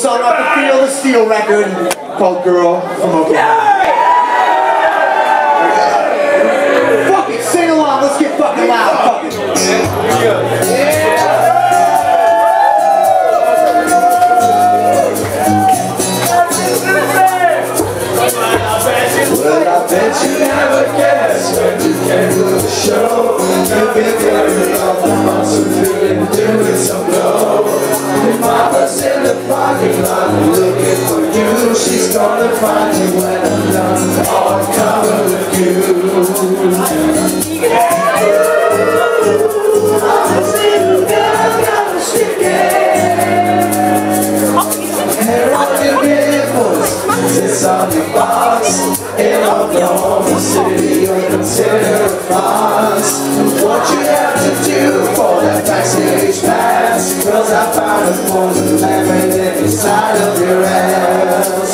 song off the Feel the Steel record called Girl from Oklahoma. Yeah. Fuck it, sing along, let's get fucking loud. Fuck it. Yeah. Well, I bet you never guess when you came to the show. You've been carrying all the months you've been doing so low. Your mama's in the parking lot looking for you. She's gonna find you when I'm done. All coming with you. I'm a single girl, got a sticky. And all you get was this on your box. In Oklahoma City, you're considered a boss. What you have to do for that backstage pass? Cause I found a poison lemon inside of your ass.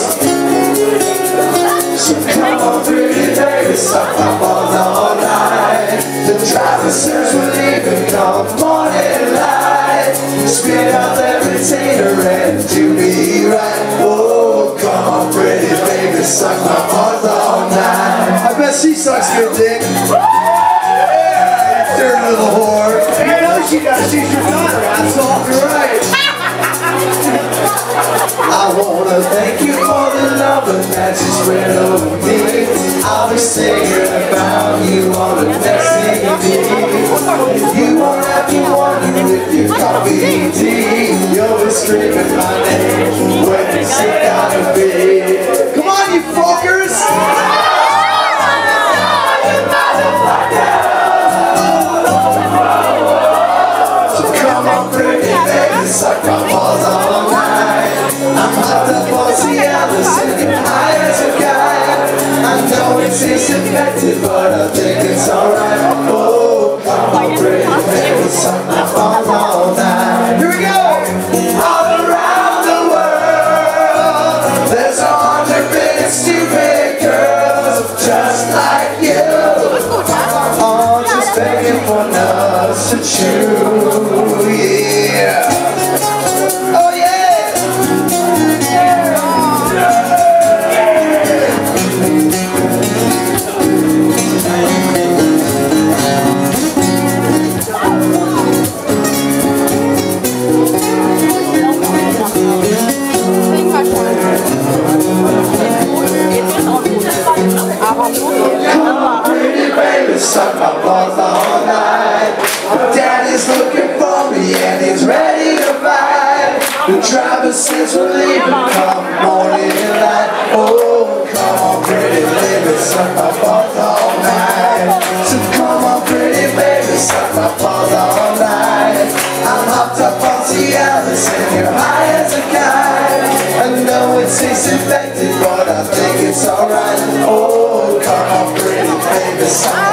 So come on through your day, suck up all night. The Traversers were leaving on morning light. Spit out every tater and do me right. Oh, come on pretty baby, suck my balls all night. I bet she sucks your dick. Yeah, dirty little whore. I know she does. She's your daughter. That's all right. I wanna thank you for the love that you spread over me. I'll be singing about you on the next CD. If you won't have to wonder if you coffee and tea, you'll be screaming my name when you sit down to bed. Come on, you fuckers! Suck my balls all night. I'm hot up on Seattle, sitting high as a guy. I know it's disinfected, but I think it's alright. Oh, come on, pretty baby, suck my balls all night. Here we go! All around the world, there's 100 million stupid girls just like you. Oh, just begging for us to chew, yeah. Suck my balls all night. Daddy's looking for me and he's ready to fight. The Traversers will leave and come morning and night. Oh, come on pretty baby, suck my balls all night. So come on pretty baby, suck my balls all night. I'm hopped up on Cialis and you're high as a kite. I know it's disinfected, but I think it's alright. Oh, come on pretty baby, suck